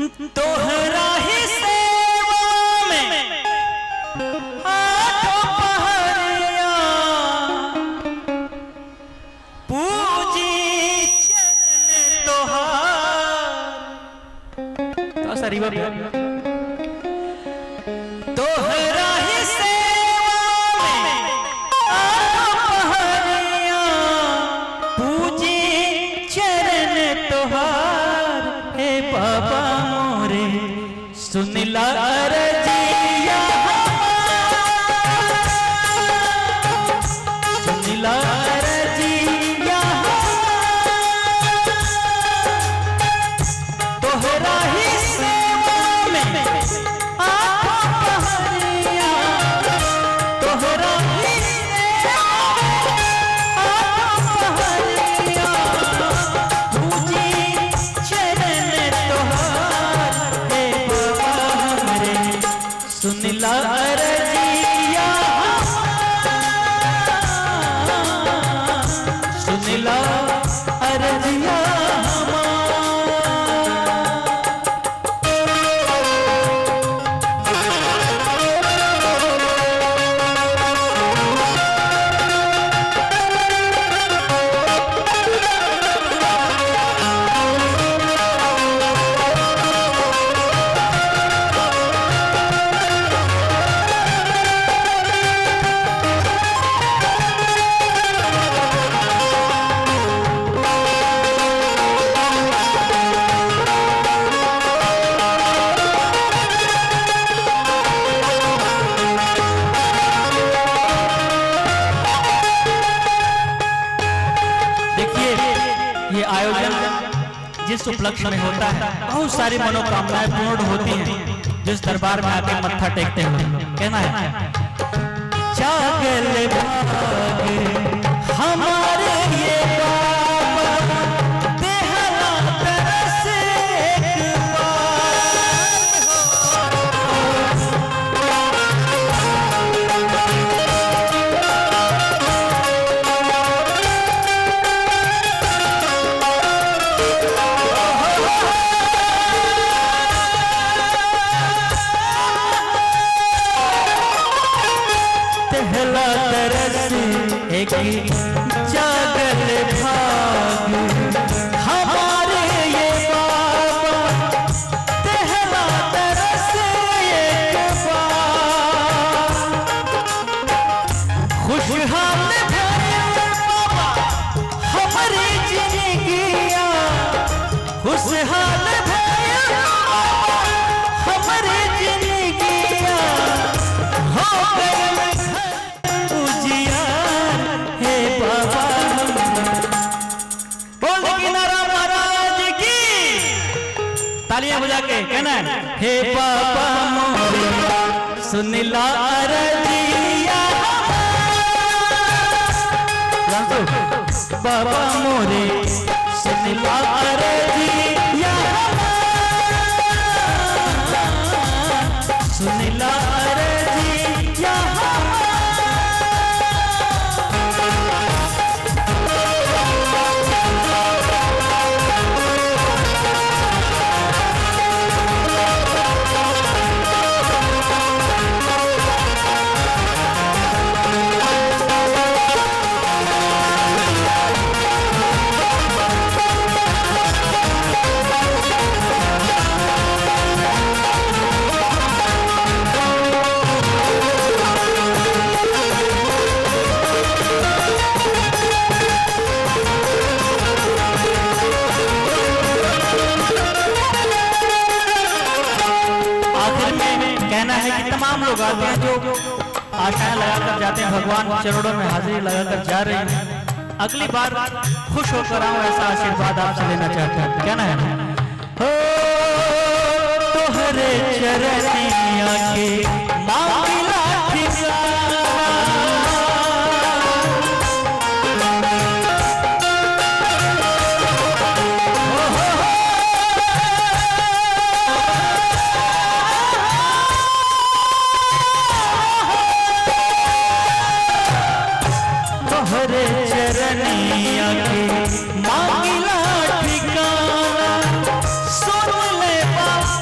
तोहरा ही सेवा में आठों पहरियां पूजी चरण तोहार। तो सरीवा तोहरा ही सेवा में आठों पहरियां पूजी चरण तोहार। हे बाबा सुन ला अर्जिया सुन ला अर्जिया तोहरा ही सेवा में आठों पहरियां। तोहरा ही सेवा में आठों पहरियां पूजी चरण तोहार। सुन ला अर्जिया सुन ला अर्जिया। ये आयोजन जिस उपलक्ष्य में होता है बहुत सारी मनोकामनाएं पूर्ण होती हैं जिस दरबार में आके मत्था टेकते हैं। कहना है जागल भाग हमारे ये बाबा देहला तरस एक जागल भाग हमारे ये बाबा देहला तरस एक बार। खुशहाल भइल बाबा हमारी जिंदगिया खुशहाल भइल बाबा हमारी जिंदगिया हो गए तालियां बजा के कहना है हे बाबा मोरिया सुन ला अर्जिया। बाबा मोरे सुन ला अर्जिया सुन ला अर्जिया। आते हैं जो आशाएं लगाकर जाते हैं भगवान चरणों में हाजिरी लगाकर जा रहे हैं। अगली बार खुश होकर आओ ऐसा आशीर्वाद आपसे लेना चाहते हैं। क्या ना है हो तोहरे चरनिया के मामला चरनिया के मांगला ठिकाना सुन ले बाबा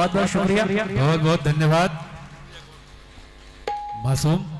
बहुत बहुत शुक्रिया, बहुत बहुत धन्यवाद मासूम।